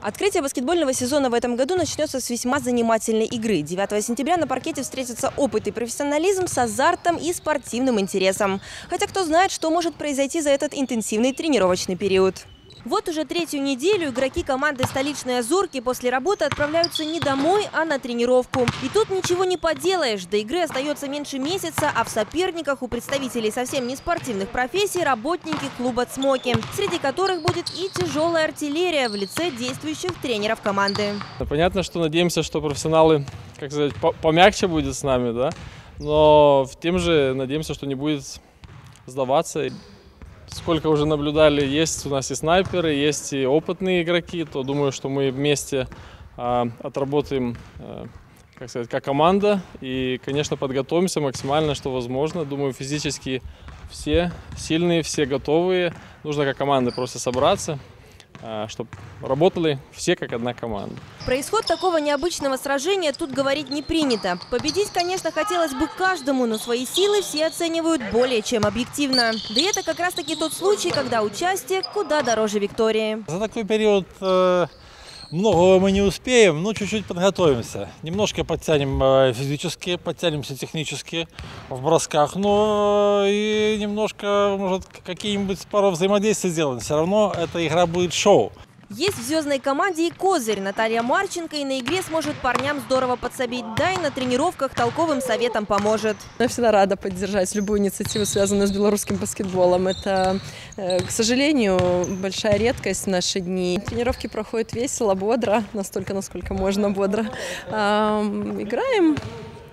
Открытие баскетбольного сезона в этом году начнется с весьма занимательной игры. 9 сентября на паркете встретятся опыт и профессионализм с азартом и спортивным интересом. Хотя кто знает, что может произойти за этот интенсивный тренировочный период. Вот уже третью неделю игроки команды «Столичные зорки» после работы отправляются не домой, а на тренировку. И тут ничего не поделаешь. До игры остается меньше месяца, а в соперниках у представителей совсем не спортивных профессий работники клуба «Цмоки», среди которых будет и тяжелая артиллерия в лице действующих тренеров команды. Понятно, что надеемся, что профессионалы, как сказать, помягче будут с нами, да? Но в тем же надеемся, что не будет сдаваться. Сколько уже наблюдали, есть у нас и снайперы, есть и опытные игроки, то думаю, что мы вместе отработаем, как сказать, как команда. И, конечно, подготовимся максимально, что возможно. Думаю, физически все сильные, все готовые. Нужно как команда просто собраться, чтобы работали все как одна команда. Происход такого необычного сражения тут говорить не принято. Победить, конечно, хотелось бы каждому, но свои силы все оценивают более чем объективно. Да и это как раз-таки тот случай, когда участие куда дороже виктории. За такой период многого мы не успеем, но чуть-чуть подготовимся. Немножко подтянем физически, подтянемся технически в бросках, но и немножко, может, какие-нибудь пару взаимодействий сделаем. Все равно эта игра будет шоу. Есть в звездной команде и козырь. Наталья Марченко и на игре сможет парням здорово подсобить, да и на тренировках толковым советом поможет. Я всегда рада поддержать любую инициативу, связанную с белорусским баскетболом. Это, к сожалению, большая редкость в наши дни. Тренировки проходят весело, бодро, настолько, насколько можно бодро. Играем.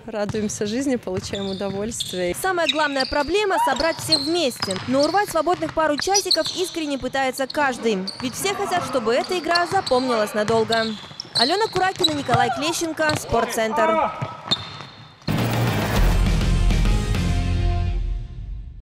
Радуемся жизни, получаем удовольствие. Самая главная проблема – собрать всех вместе. Но урвать свободных пару часиков искренне пытается каждый. Ведь все хотят, чтобы эта игра запомнилась надолго. Алена Куракина, Николай Клещенко, Спортцентр.